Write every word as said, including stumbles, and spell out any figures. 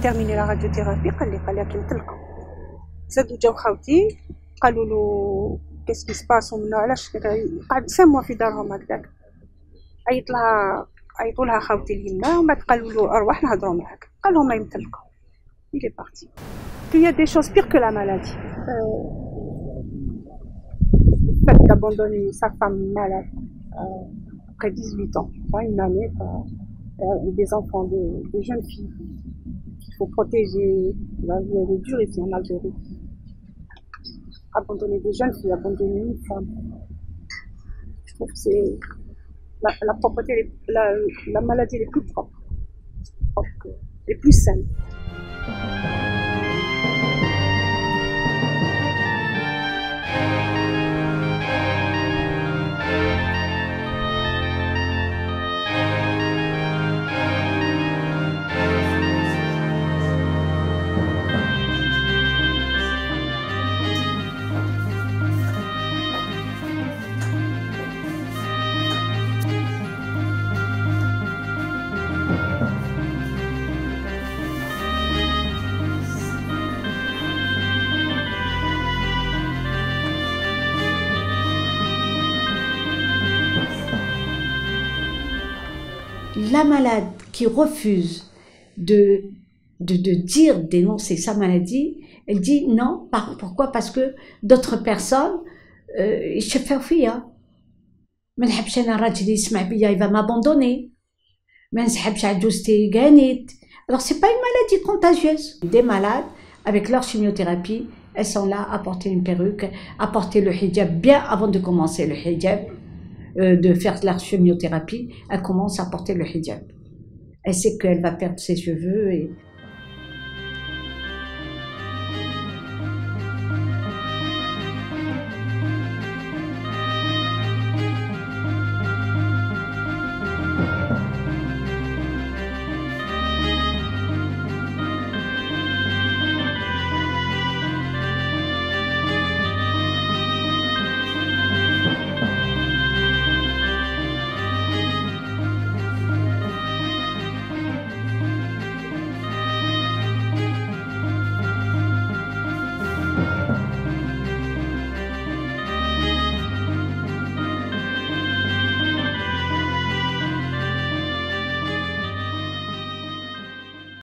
terminé la radiothérapie, qu'est-ce qui se passe? On a cinq mois في دارهم هكذاك. عيط لها عيطوا لها خاوتي لينا، ومن بعد قالوا له أرواح نهضروا معاك، قال لهم ما يمثلكم. Il est parti. Il y a des choses pires que la maladie. Le fait d'abandonner sa femme malade après dix-huit ans, une année, des enfants, des, des jeunes filles qu'il faut protéger. La vie elle est dure ici en Algérie. Abandonner des jeunes filles, abandonner une femme. Je trouve que c'est la, la propreté, la, la maladie les plus propres, propre, les plus saines. La malade qui refuse de, de, de dire, d'énoncer sa maladie, elle dit non. Par, pourquoi? Parce que d'autres personnes, euh, je fais fille. Il va m'abandonner. Alors c'est pas une maladie contagieuse. Des malades, avec leur chimiothérapie, elles sont là à porter une perruque, à porter le hijab bien avant de commencer le hijab. De faire de la chimiothérapie, elle commence à porter le hijab. Elle sait qu'elle va perdre ses cheveux et